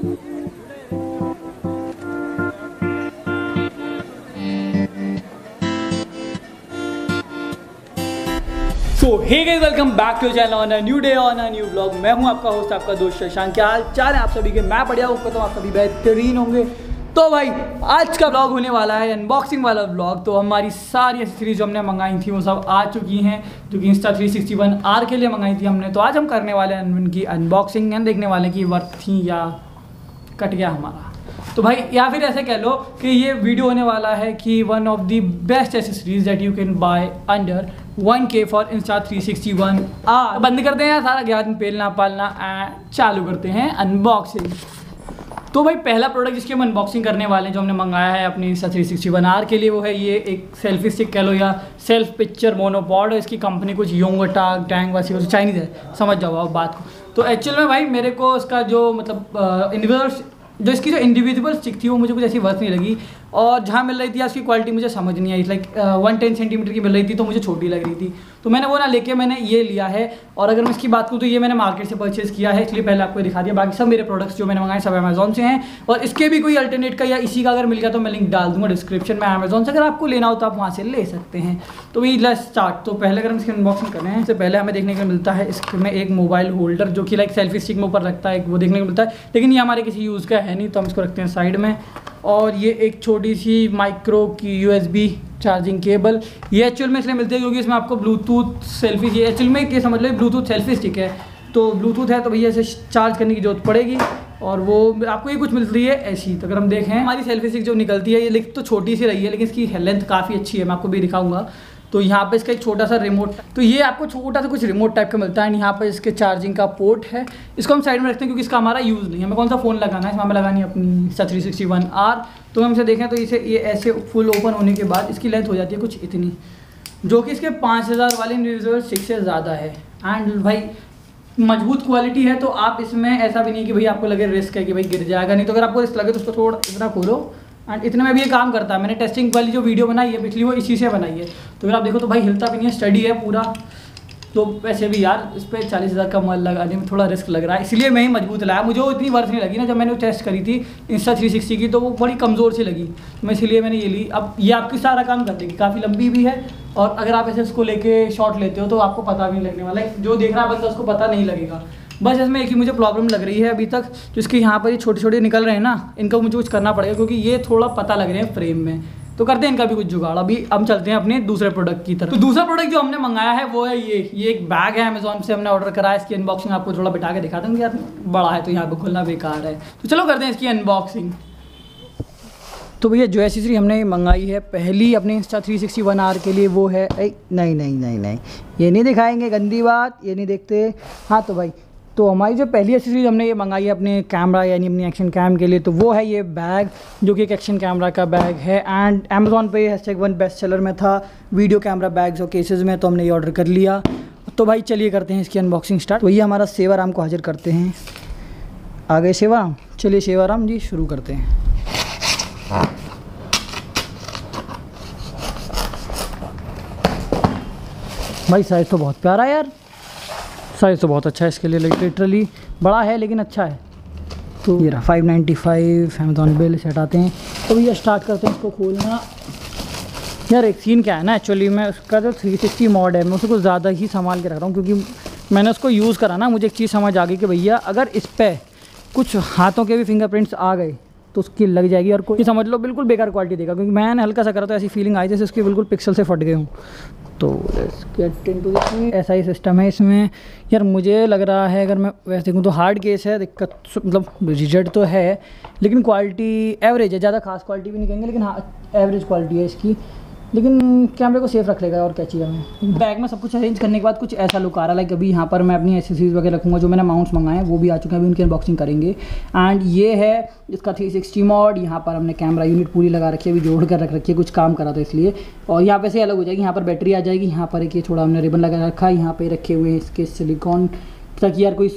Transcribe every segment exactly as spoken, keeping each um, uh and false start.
So hey guys, welcome back to channel on a new day on a new vlog। मैं हूं आपका host, आपका दोस्त शशांक। क्या हाल चाल है आप सभी के? मैं बढ़िया हूँ, तो आप सभी बेहतरीन होंगे। तो भाई आज का व्लॉग होने वाला है अनबॉक्सिंग वाला व्लॉग। तो हमारी सारी सीरीज जो हमने मंगाई थी वो सब आ चुकी हैं, जो कि Insta three sixty one R के लिए मंगाई थी हमने। तो आज हम करने वाले हैं उनकी अनबॉक्सिंग, देखने वाले कि वर्थ थी या कट गया हमारा। तो भाई या फिर ऐसे कह लो कि ये वीडियो होने वाला है कि one of the best accessories that you can buy under one K for Insta three sixty one R. बंद करते हैं सारा ज्ञान पेलना पालना एंड चालू करते हैं अनबॉक्सिंग। तो भाई पहला प्रोडक्ट जिसकी हम अनबॉक्सिंग करने वाले हैं, जो हमने मंगाया है अपने Insta three sixty one R के लिए, वो है ये एक सेल्फी स्टिक कह लो या सेल्फ पिक्चर मोनोपॉड। इसकी कंपनी कुछ योंगटांग टैंग वासी हो, चाइनीज़ है, समझ जाओ आप बात को। तो एक्चुअल में भाई मेरे को इसका जो मतलब इन्वर्स जो इसकी जो इंडिविजुअल स्टिक थी वो मुझे कुछ ऐसी वर्थ नहीं लगी, और जहाँ मिल रही थी उसकी क्वालिटी मुझे समझ नहीं आई। लाइक वन टेन सेंटीमीटर की मिल रही थी तो मुझे छोटी लग रही थी, तो मैंने वो ना लेके मैंने ये लिया है। और अगर मैं इसकी बात करूँ तो ये मैंने मार्केट से परचेज़ किया है, इसलिए पहले आपको दिखा दिया। बाकी सब मेरे प्रोडक्ट्स जो मैंने मंगाए सब अमेजोन से हैं, और इसके भी कोई अल्टरनेट का या इसी का अगर मिल गया तो मैं लिंक डाल दूँगा डिस्क्रिप्शन में अमेजोन से, अगर आपको लेना हो तो आप वहाँ से ले सकते हैं। तो वही लेट्स स्टार्ट। तो पहले अगर हम इसकी अनबॉक्सिंग कर रहे हैं, इससे पहले हमें देखने को मिलता है इसमें एक मोबाइल होल्डर जो कि लाइक सेल्फी स्टिक में ऊपर रखता है, वो देखने को मिलता है। लेकिन ये हमारे किसी यूज़ का है नहीं, तो हम इसको रखते हैं साइड में। और ये एक छोटी सी माइक्रो की यूएसबी चार्जिंग केबल, ये एक्चुअल में इसलिए मिलती है क्योंकि इसमें आपको ब्लूटूथ सेल्फी की एक्चुअल में ये समझ लो ब्लूटूथ सेल्फी स्टिक है। तो ब्लूटूथ है तो भैया इसे चार्ज करने की जरूरत पड़ेगी, और वो आपको ये कुछ मिलती है ऐसी। तो अगर हम देखें हमारी सेल्फी स्टिक जो निकलती है, ये लेकिन तो छोटी सी रही है लेकिन इसकी लेंथ काफ़ी अच्छी है, मैं आपको भी दिखाऊंगा। तो यहाँ पे इसका एक छोटा सा रिमोट, तो ये आपको छोटा सा कुछ रिमोट टाइप का मिलता है। एंड यहाँ पर इसके चार्जिंग का पोर्ट है, इसको हम साइड में रखते हैं क्योंकि इसका हमारा यूज़ नहीं है। हमें कौन सा फ़ोन लगाना है, इसमें हमें लगानी है अपनी Insta three sixty one R. तो हम इसे देखें तो इसे ये ऐसे फुल ओपन होने के बाद इसकी लेंथ हो जाती है कुछ इतनी, जो कि इसके पाँच हज़ार वाले इंडिविजुअल सिक्स से ज़्यादा है। एंड भाई मजबूत क्वालिटी है, तो आप इसमें ऐसा भी नहीं कि भाई आपको लगे रिस्क है कि भाई गिर जाएगा, नहीं तो अगर आपको रिस्क लगे तो उसको थोड़ा इतना खोलो। एंड इतने में भी ये काम करता है, मैंने टेस्टिंग वाली जो वीडियो बनाई है पिछली वो इसी से बनाई है। तो फिर आप देखो तो भाई हिलता भी नहीं है, स्टडी है पूरा। तो वैसे भी यार इस पर चालीस हज़ार का माल लगाने में थोड़ा रिस्क लग रहा है, इसलिए मैं ही मजबूत लाया। मुझे वो इतनी वर्थ नहीं लगी ना, जब मैंने वो टेस्ट करी थी इंस्टा थ्री सिक्सटी की तो वो बड़ी कमज़ोर सी लगी, मैं इसलिए मैंने ये ली। अब ये आपकी सारा काम कर देगी, काफ़ी लंबी भी है, और अगर आप ऐसे उसको लेके शॉट लेते हो तो आपको पता भी नहीं लगने वाला, जो देख रहा है बंदा उसको पता नहीं लगेगा। बस इसमें एक ही मुझे प्रॉब्लम लग रही है अभी तक, जो इसके यहाँ पर ये छोटे छोटे निकल रहे हैं ना, इनका मुझे कुछ करना पड़ेगा क्योंकि ये थोड़ा पता लग रहे हैं फ्रेम में। तो करते हैं इनका भी कुछ जुगाड़। अभी हम चलते हैं अपने दूसरे प्रोडक्ट की तरफ। तो दूसरा प्रोडक्ट जो हमने मंगाया है वो है ये ये एक बैग है, अमेजोन से हमने ऑर्डर कराया। इसकी अनबॉक्सिंग आपको थोड़ा बिठा के दिखा दूँगी, यार बड़ा है तो यहाँ पर खुलना बेकार है। तो चलो करते हैं इसकी अनबॉक्सिंग। तो भैया जो एसेसरी हमने मंगाई है पहली अपने Insta three sixty one R के लिए वो है, नहीं नहीं नहीं नहीं ये नहीं दिखाएंगे, गंदी बात, ये नहीं देखते। हाँ तो भाई तो हमारी जो पहली एसेसरीज हमने ये मंगाई है अपने कैमरा यानी अपनी एक्शन कैम के लिए, तो वो है ये बैग जो कि एक एक्शन कैमरा का बैग है। एंड अमेज़ॉन पे hashtag one best seller में था वीडियो कैमरा बैग्स और केसेस में, तो हमने ये ऑर्डर कर लिया। तो भाई चलिए करते हैं इसकी अनबॉक्सिंग स्टार्ट। तो ये हमारा सेवाराम को हाजिर करते हैं। आ गए सेवाराम, चलिए सेवाराम जी शुरू करते हैं। भाई साइज़ तो बहुत प्यारा है यार, साइज़ तो बहुत अच्छा है इसके लिए, लिटरली बड़ा है लेकिन अच्छा है। तो ये रहा five ninety five. Amazon bill set आते हैं। तो भैया स्टार्ट करते हैं इसको खोलना। यार एक सीन क्या है ना, एक्चुअली मैं उसका जो थ्री सिक्सटी मॉड है मैं उसको ज़्यादा ही संभाल के रख रहा हूँ, क्योंकि मैंने उसको यूज़ करा ना, मुझे एक चीज़ समझ आ गई कि भैया अगर इस पर कुछ हाथों के भी फिंगरप्रिंट्स आ गए तो उसकी लग जाएगी, और कोई समझ लो बिल्कुल बेकार क्वालिटी देगा, क्योंकि मैंने हल्का सा करा तो ऐसी फीलिंग आई जैसे उसके बिल्कुल पिक्सल से फट गए हूँ। तो लेट्स गेट इनटू दिस। ऐसा ही सिस्टम है इसमें। यार मुझे लग रहा है अगर मैं वैसे देखूँ तो हार्ड केस है, दिक्कत मतलब रिजिड तो है लेकिन क्वालिटी एवरेज है, ज़्यादा खास क्वालिटी भी नहीं कहेंगे लेकिन हाँ एवरेज क्वालिटी है इसकी, लेकिन कैमरे को सेफ रख लेगा। और क्या चाहिए हमें? बैग में सब कुछ अरेंज करने के बाद कुछ ऐसा लुक आ रहा है। लाइक अभी यहाँ पर मैं अपनी एसेसरीज वगैरह रखूँगा, जो मैंने माउंट्स मंगाए हैं वो भी आ चुके हैं, अभी उनकी अनबॉक्सिंग करेंगे। एंड ये है इसका थ्री सिक्सटी मॉड। यहाँ पर हमने कैमरा यूनिट पूरी लगा रखी है, अभी जोड़ कर रख रखी है, कुछ काम करा था इसलिए। और यहाँ पर से अलग हो जाएगी, यहाँ पर बैटरी आ जाएगी, यहाँ पर एक थोड़ा हमने रिबन लगा रखा है, यहाँ पर रखे हुए हैं इसके सिलिकॉन ताकि यार कोई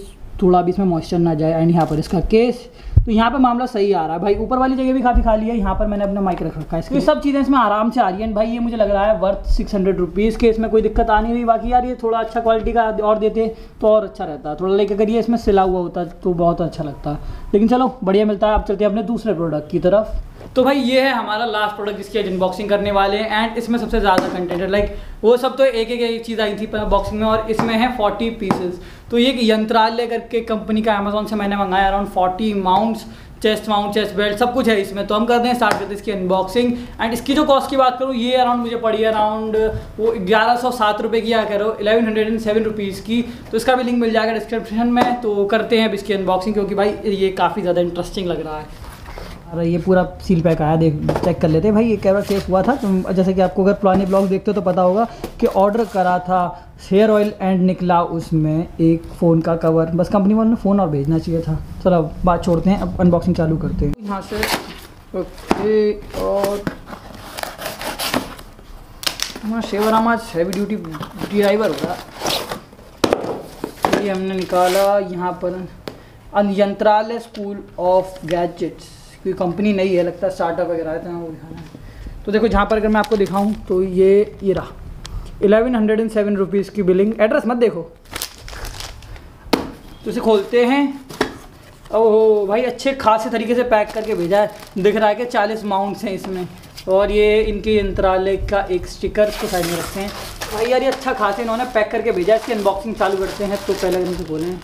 थोड़ा भी इसमें मॉइस्चर ना जाए। एंड यहाँ पर इसका केस, तो यहाँ पे मामला सही आ रहा है भाई। ऊपर वाली जगह भी काफ़ी खाली है, यहाँ पर मैंने अपना माइक रख रखा है, तो ये सब चीज़ें इसमें आराम से आ रही हैं भाई। ये मुझे लग रहा है वर्थ सिक्स हंड्रेड रुपीज़ के, इसमें कोई दिक्कत आनी हुई। बाकी यार ये थोड़ा अच्छा क्वालिटी का और देते तो और अच्छा रहता, थोड़ा लेके करिए इसमें सिला हुआ होता तो बहुत अच्छा लगता, लेकिन चलो बढ़िया मिलता है। आप चलते हैं अपने दूसरे प्रोडक्ट की तरफ। तो भाई ये है हमारा लास्ट प्रोडक्ट जिसकी आज अनबॉक्सिंग करने वाले हैं, एंड इसमें सबसे ज़्यादा कंटेंट है। लाइक वो सब तो एक एक एक चीज़ आई थी बॉक्सिंग में, और इसमें है चालीस पीसेस। तो ये यंत्रालय करके कंपनी का अमेजोन से मैंने मंगाया, अराउंड चालीस mounts, chest mount, chest belt, सब कुछ है इसमें। तो हम करते हैं स्टार्ट करते हैं इसकी अनबॉक्सिंग। एंड इसकी जो कॉस्ट की बात करूँ, ये अराउंड मुझे पड़ी है अराउंड वो ग्यारह सौ सात रुपये की, या करो eleven hundred and seven rupees की। तो इसका भी लिंक मिल जाएगा डिस्क्रिप्शन में। तो करते हैं अब इसकी अनबॉक्सिंग, क्योंकि भाई ये काफ़ी ज़्यादा इंटरेस्टिंग लग रहा है। अरे ये पूरा सील पैक आया, देख चेक कर लेते हैं भाई। ये कैमरा सेफ हुआ था, तो जैसे कि आपको अगर पुराने ब्लॉग देखते हो तो पता होगा कि ऑर्डर करा था हेयर ऑयल एंड निकला उसमें एक फ़ोन का कवर। बस कंपनी वालों ने फ़ोन और भेजना चाहिए था। चलो अब बात छोड़ते हैं, अब अनबॉक्सिंग चालू करते हैं यहाँ से। ओके, और हमारा शेवराम आज हैवी ड्यूटी ड्राइवर होगा। ये हमने निकाला यहाँ पर यंत्रालय स्कूल ऑफ गैजेट्स, कोई कंपनी नहीं है लगता, स्टार्टअप वगैरह है, तो वो दिखाना है। तो देखो यहाँ पर अगर मैं आपको दिखाऊँ तो ये ये रहा eleven hundred and seven rupees की बिलिंग। एड्रेस मत देखो। तो इसे खोलते हैं। ओह भाई अच्छे खासे तरीके से पैक करके भेजा है। दिख रहा है कि चालीस माउंट्स हैं इसमें, और ये इनके यंत्रालय का एक स्टिकर को साइड में रखते हैं। भाई यार ये अच्छा खासे इन्होंने पैक करके भेजा है। इसकी अनबॉक्सिंग चालू करते हैं। तो पहले इनसे बोलें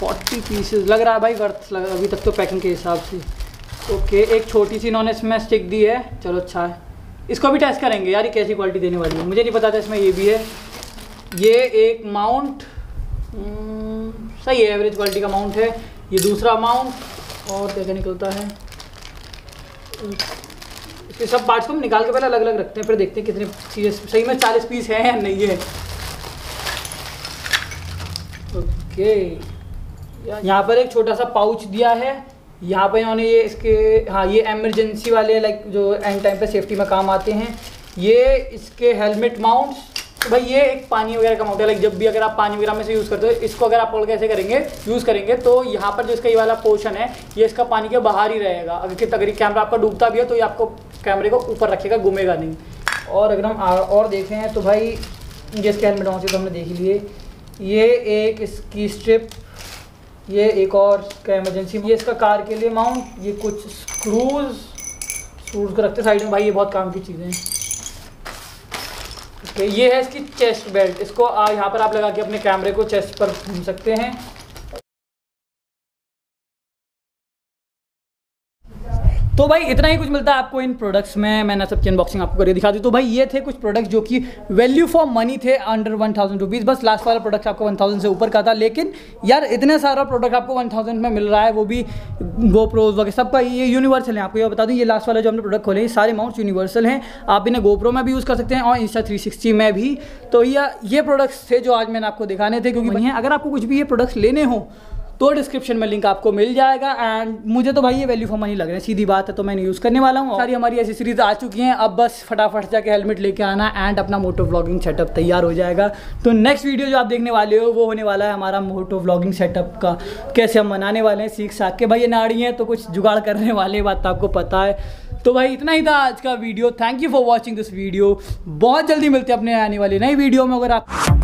फोर्टी पीसेज लग रहा है भाई वर्थ लग अभी तक तो पैकिंग के हिसाब से। ओके okay, एक छोटी सी इन्होंने इसमें स्टिक दी है। चलो अच्छा है, इसको भी टेस्ट करेंगे यार ये कैसी क्वालिटी देने वाली है। मुझे नहीं पता था इसमें ये भी है। ये एक माउंट सही है, एवरेज क्वालिटी का माउंट है। ये दूसरा माउंट, और क्या क्या निकलता है। ये सब पार्ट्स को हम निकाल के पहले अलग अलग रखते हैं, फिर देखते हैं कितने चीज़ें सही में चालीस पीस हैं या नहीं है। ओके okay, यहाँ पर एक छोटा सा पाउच दिया है। यहाँ पे इन्होंने ये इसके हाँ ये एमरजेंसी वाले लाइक जो एंड टाइम पे सेफ्टी में काम आते हैं। ये इसके हेलमेट माउंट्स। तो भाई ये एक पानी वगैरह का माउंट है, लाइक जब भी अगर आप पानी वगैरह में से यूज़ करते हो, इसको अगर आप होल्ड कैसे करेंगे यूज़ करेंगे तो यहाँ पर जो इसका ये वाला पोर्शन है ये इसका पानी के बाहर ही रहेगा। अगर कि तकरीब कैमरा आपका डूबता भी है तो ये आपको कैमरे को ऊपर रखेगा, घूमेगा नहीं। और अगर हम और देखें तो भाई जिसके हेलमेट माउंट तो हमने देख लिए। ये एक इसकी स्ट्रिप, ये एक और का इमरजेंसी, ये इसका कार के लिए माउंट, ये कुछ स्क्रूज स्क्रूज को रखते साइड में। भाई ये बहुत काम की चीज़ें हैं। ओके ये है इसकी चेस्ट बेल्ट, इसको यहाँ पर आप लगा के अपने कैमरे को चेस्ट पर घूम सकते हैं। तो भाई इतना ही कुछ मिलता है आपको इन प्रोडक्ट्स में। मैंने सबकी अनबॉक्सिंग आपको करके दिखा दी। तो भाई ये थे कुछ प्रोडक्ट्स जो कि वैल्यू फॉर मनी थे अंडर वन थाउजेंड रुपीज़। बस लास्ट वाला प्रोडक्ट आपको वन थाउजेंड से ऊपर का था, लेकिन यार इतना सारा प्रोडक्ट आपको वन थाउजेंड में मिल रहा है, वो भी गोप्रोज वगैरह सबका। ये यूनिवर्सल है, आपको ये बता दूँ ये लास्ट वाला जो हमने प्रोडक्ट खोले सारे माउंट्स यूनिवर्सल हैं। आप इन्हें गोप्रो में भी यूज़ कर सकते हैं और इंस्टा थ्री सिक्सटी में भी। तो ये प्रोडक्ट्स थे जो आज मैंने आपको दिखाने थे, क्योंकि अगर आपको कुछ भी ये प्रोडक्ट्स लेने हो तो डिस्क्रिप्शन में लिंक आपको मिल जाएगा। एंड मुझे तो भाई ये वैल्यू फॉर मनी लग रहा है, सीधी बात है, तो मैं यूज़ करने वाला हूँ। सारी हमारी ऐसी सीरीज आ चुकी हैं, अब बस फटाफट जाके हेलमेट लेके आना एंड अपना मोटो व्लॉगिंग सेटअप तैयार हो जाएगा। तो नेक्स्ट वीडियो जो आप देखने वाले हो वो होने वाला है हमारा मोटो व्लॉगिंग सेटअप का, कैसे हम मनाने वाले हैं सीख साख के। भाई ये नाड़ी हैं तो कुछ जुगाड़ करने वाले, बात तो आपको पता है। तो भाई इतना ही था आज का video. Thank you for watching this video. बहुत जल्दी मिलते हैं अपने आने वाली नई वीडियो में। अगर आप